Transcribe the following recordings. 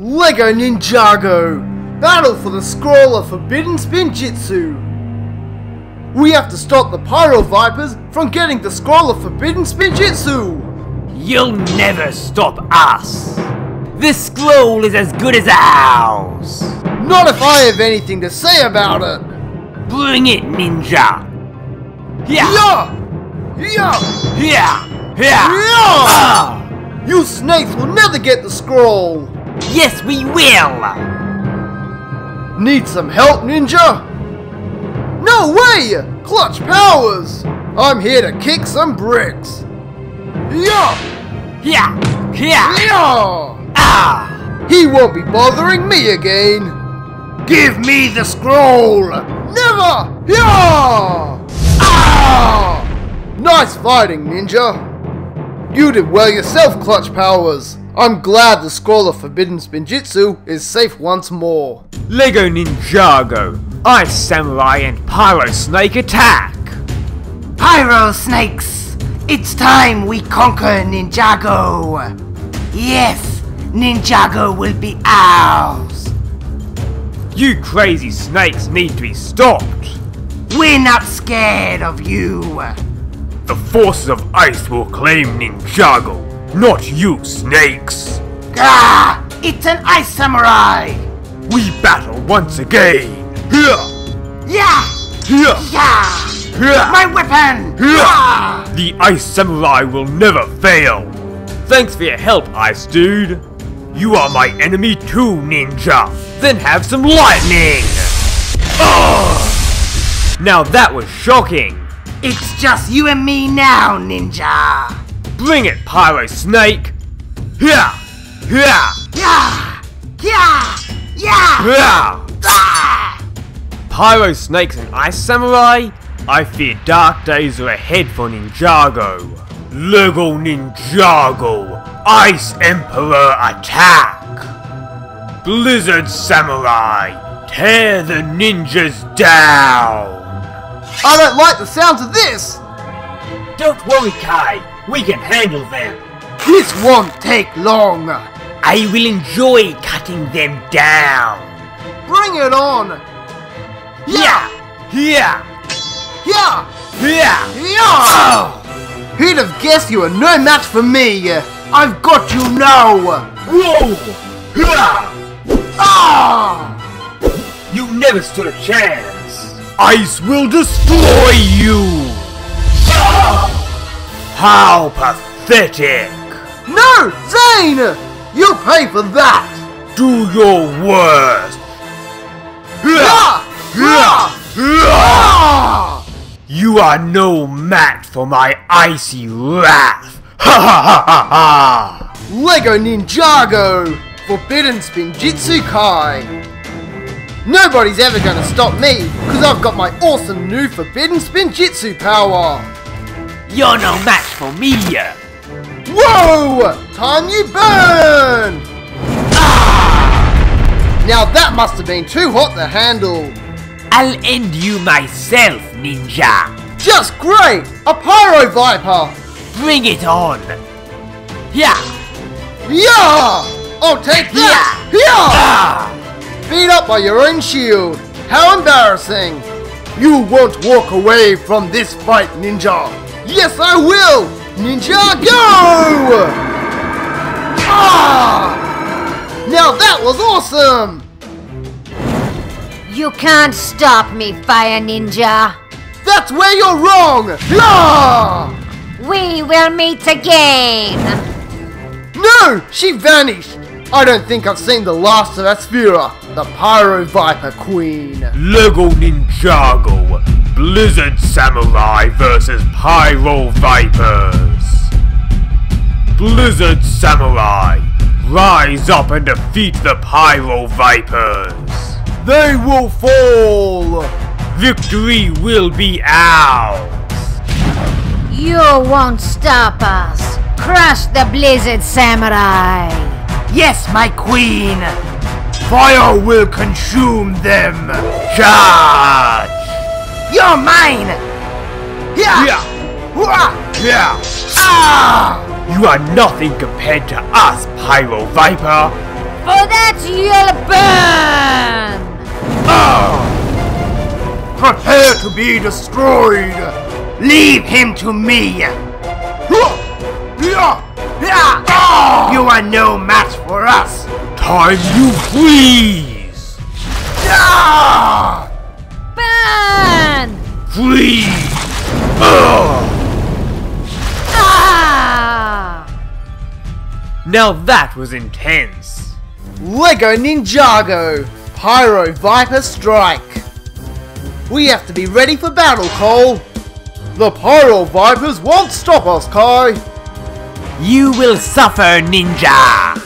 Lego Ninjago! Battle for the Scroll of Forbidden Spinjitzu! We have to stop the Pyro Vipers from getting the Scroll of Forbidden Spinjitzu! You'll never stop us! This scroll is as good as ours! Not if I have anything to say about it! Bring it, ninja! Yeah! Yeah! Yeah! Yeah! Yeah! Yeah! You snakes will never get the scroll! Yes, we will! Need some help, ninja? No way! Clutch Powers! I'm here to kick some bricks! Yeah! Yeah! Yeah! Yeah! Ah! He won't be bothering me again! Give me the scroll! Never! Yeah! Ah! Nice fighting, ninja! You did well yourself, Clutch Powers! I'm glad the Scroll of Forbidden Spinjitzu is safe once more. Lego Ninjago, Ice Samurai and Pyro Snake attack! Pyro Snakes! It's time we conquer Ninjago! Yes! Ninjago will be ours! You crazy snakes need to be stopped! We're not scared of you! The forces of ice will claim Ninjago! Not you, snakes! Ah! It's an Ice Samurai! We battle once again! Yeah! Yeah! Yeah! Yeah! My weapon! Yeah! The Ice Samurai will never fail! Thanks for your help, Ice Dude! You are my enemy too, ninja! Then have some lightning! Oh! Now that was shocking! It's just you and me now, ninja! Bring it, Pyro Snake! Yeah! Yeah! Yeah! Yeah! Yeah! Ah! Pyro Snakes and Ice Samurai, I fear dark days are ahead for Ninjago. Lego Ninjago, Ice Emperor attack! Blizzard Samurai, tear the ninjas down! I don't like the sounds of this! Don't worry, Kai! We can handle them! This won't take long! I will enjoy cutting them down! Bring it on! Yeah! Yeah! Yeah! Yeah! Yeah! Oh. Who'd have guessed you were no match for me? I've got you now! Whoa! Yeah! Ah! You never stood a chance! Ice will destroy you! Ah! How pathetic! No! Zane! You pay for that! Do your worst! You are no match for my icy wrath! Ha ha ha ha ha! Lego Ninjago! Forbidden Spinjitzu Kai! Nobody's ever gonna stop me, because I've got my awesome new Forbidden Spinjitzu power! You're no match for me! Whoa! Time you burn! Ah! Now that must have been too hot to handle! I'll end you myself, ninja! Just great! A Pyro Viper! Bring it on! Yeah! Yeah! I'll take that! Yeah! Yeah! Ah! Beat up by your own shield! How embarrassing! You won't walk away from this fight, ninja! Yes, I will! Ninjago! Ah! Now that was awesome! You can't stop me, Fire Ninja! That's where you're wrong! Ah! We will meet again! No! She vanished! I don't think I've seen the last of Aspheera, the Pyro Viper Queen! Lego Ninjago! Blizzard Samurai versus Pyro Vipers. Blizzard Samurai, rise up and defeat the Pyro Vipers. They will fall. Victory will be ours. You won't stop us. Crush the Blizzard Samurai. Yes, my queen. Fire will consume them. Charge. You're mine! Yeah! Yeah! Yeah! Ah! You are nothing compared to us, Pyro Viper! For that you'll burn! Now! Prepare to be destroyed! Leave him to me! You are no match for us! Time you please! Burn! Please! Now that was intense! Lego Ninjago! Pyro Viper Strike! We have to be ready for battle, Cole! The Pyro Vipers won't stop us, Kai! You will suffer, Ninja!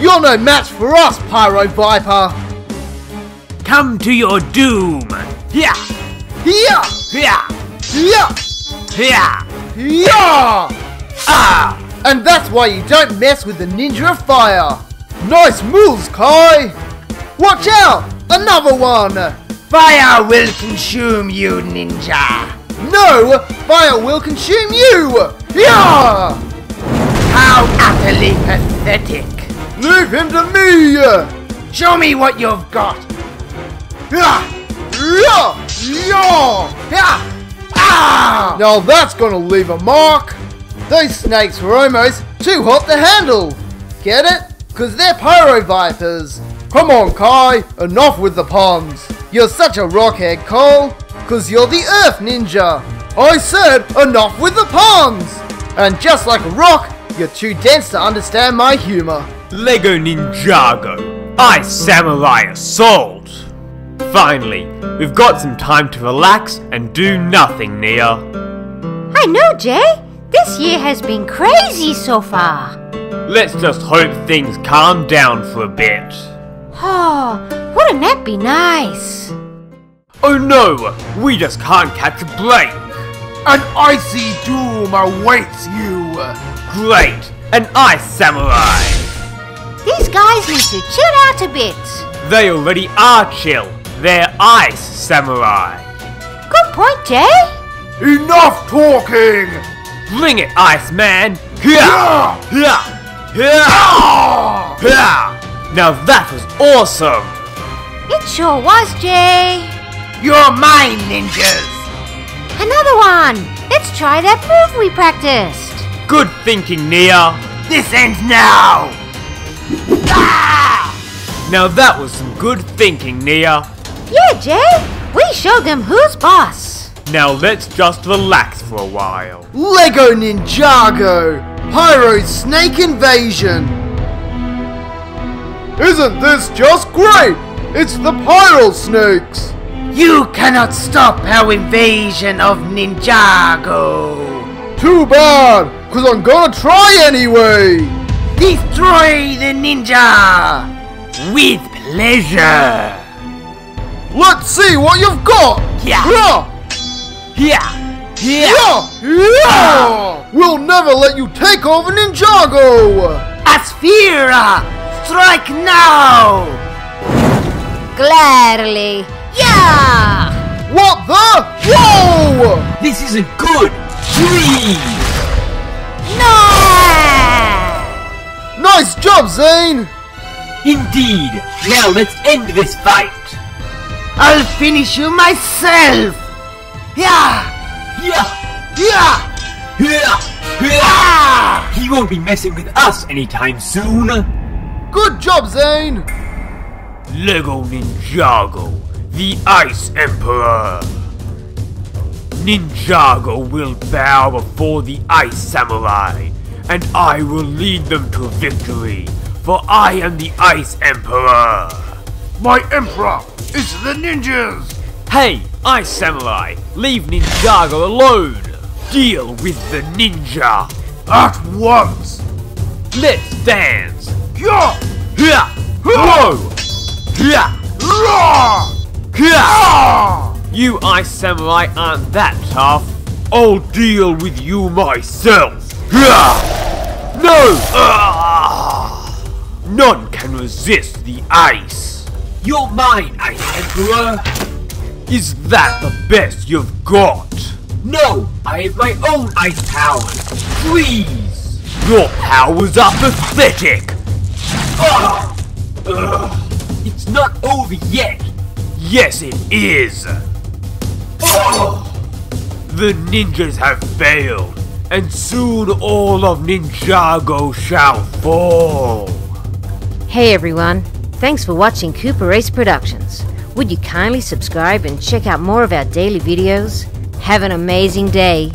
You're no match for us, Pyro Viper! Come to your doom! Yeah! Yeah! Yeah! Yeah! Yeah! Yeah! Ah! And that's why you don't mess with the Ninja of Fire! Nice moves, Kai! Watch out! Another one! Fire will consume you, Ninja! No! Fire will consume you! Yeah! How utterly pathetic! Leave him to me! Show me what you've got! Yeah! Yeah! Yeah! Yeah! Ah! Now that's gonna leave a mark! Those snakes were almost too hot to handle! Get it? Cause they're Pyro Vipers! Come on, Kai! Enough with the puns! You're such a rockhead, Cole! Cause you're the Earth Ninja! I said enough with the puns! And just like a rock, you're too dense to understand my humor! Lego Ninjago! Ice Samurai Assault! Finally, we've got some time to relax and do nothing, Nya! I know, Jay! This year has been crazy so far. Let's just hope things calm down for a bit. Oh, wouldn't that be nice? Oh no, we just can't catch a break. An icy doom awaits you. Great, an Ice Samurai. These guys need to chill out a bit. They already are chill. They're Ice Samurai. Good point, Jay. Enough talking. Bring it, Iceman! Now that was awesome! It sure was, Jay! You're mine, ninjas! Another one! Let's try that move we practiced! Good thinking, Nya! This ends now! Now that was some good thinking, Nya! Yeah, Jay! We showed them who's boss! Now let's just relax for a while. Lego Ninjago! Pyro Snake Invasion! Isn't this just great? It's the Pyro Snakes! You cannot stop our invasion of Ninjago! Too bad, cause I'm gonna try anyway! Destroy the ninja! With pleasure! Let's see what you've got! Yeah! Yeah. Yeah. Yeah. Yeah. Yeah! We'll never let you take over Ninjago! Aspheera! Strike now! Gladly! Yeah! What the? Whoa! This isn't good! Please! No! Nice job, Zane! Indeed! Now let's end this fight! I'll finish you myself! Yeah! Yeah! Yeah! Yeah! Yeah! He won't be messing with us anytime soon! Good job, Zane! Lego Ninjago, the Ice Emperor! Ninjago will bow before the Ice Samurai, and I will lead them to victory, for I am the Ice Emperor! My Emperor is the ninjas! Hey! Ice Samurai, leave Ninjago alone! Deal with the ninja! At once! Let's dance! Yeah! Yeah! Whoa! Yeah! Yeah! You Ice Samurai aren't that tough! I'll deal with you myself! Yeah! No! None can resist the ice! You're mine, Ice Emperor! Is that the best you've got? No! I have my own ice powers! Please! Your powers are pathetic! It's not over yet! Yes, it is! Oh. The ninjas have failed, and soon all of Ninjago shall fall! Hey everyone, thanks for watching Cooper Ace Productions. Would you kindly subscribe and check out more of our daily videos? Have an amazing day!